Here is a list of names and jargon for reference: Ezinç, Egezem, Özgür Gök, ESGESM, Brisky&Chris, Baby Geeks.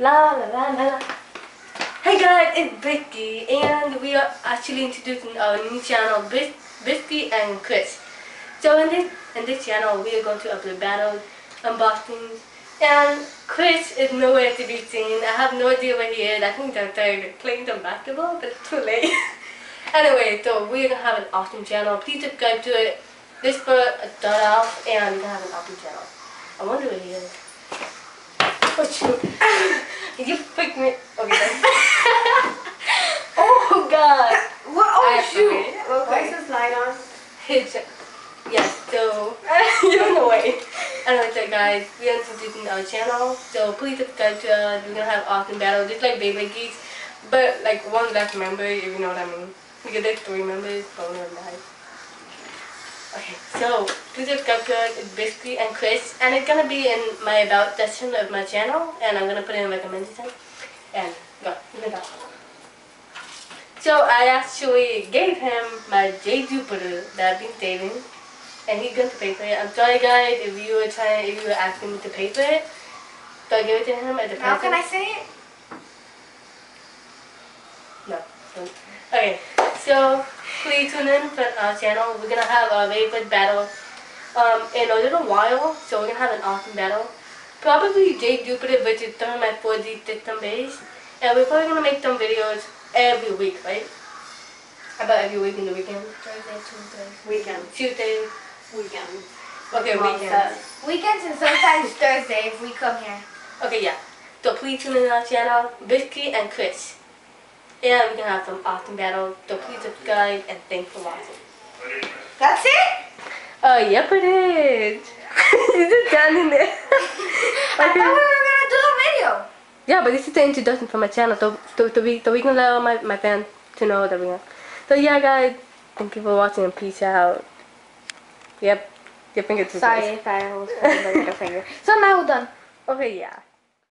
La la la la la. Hey guys, it's Brisky and we are actually introducing our new channel, Brisky and Chris. So in this channel we are going to upload battles, unboxings, and Chris is nowhere to be seen. I have no idea where he is. I think they're playing some basketball, but it's too late. Anyway, so we're gonna have an awesome channel. Please subscribe to it. This for a $1 and we're gonna have an awesome channel. I wonder where he is. Oh shoot. You freaked me. Okay, then. Oh god. What? Oh shoot. Well, Grace's okay. Light on. Yes, so. You're in the way. Anyway, so guys, we are introducing our channel. So please subscribe to us. We're gonna have awesome battles, just like Baby Geeks, but like one less member, if you know what I mean. Because there's 3 members, but we're alive. Okay, so please subscribe to us. It's Brisky and Chris, and it's gonna be in my about section of my channel, and I'm gonna put it in recommended section. And go, even that. So I actually gave him my J Jupiter that I've been saving, and he's going to pay for it. I'm sorry, guys, if you were asking me to pay for it, so I gave it to him at the price. How can I say it? No. Don't. Okay. So please tune in for our channel. We're gonna have our very first battle in a little while. So we're gonna have an awesome battle. Probably J Jupiter versus some of my 4G system base. And we're probably gonna make some videos every week, right? About every week in the weekend. Thursday, Tuesday. Weekend. Tuesday. Weekend. Okay, weekends and sometimes Thursday if we come here. Okay, yeah. So please tune in our channel, Brisky and Chris. Yeah, we're gonna have some awesome battles, so please subscribe and thanks for watching. That's it? Oh, yep, it is. You just got in there. I thought we were gonna do a video. Yeah, but this is the introduction for my channel, so we can let all my fans to know that we are. So, yeah, guys, thank you for watching and peace out. Yep, your finger too close. Sorry if I was putting my middle finger. So now we're done. Okay, yeah.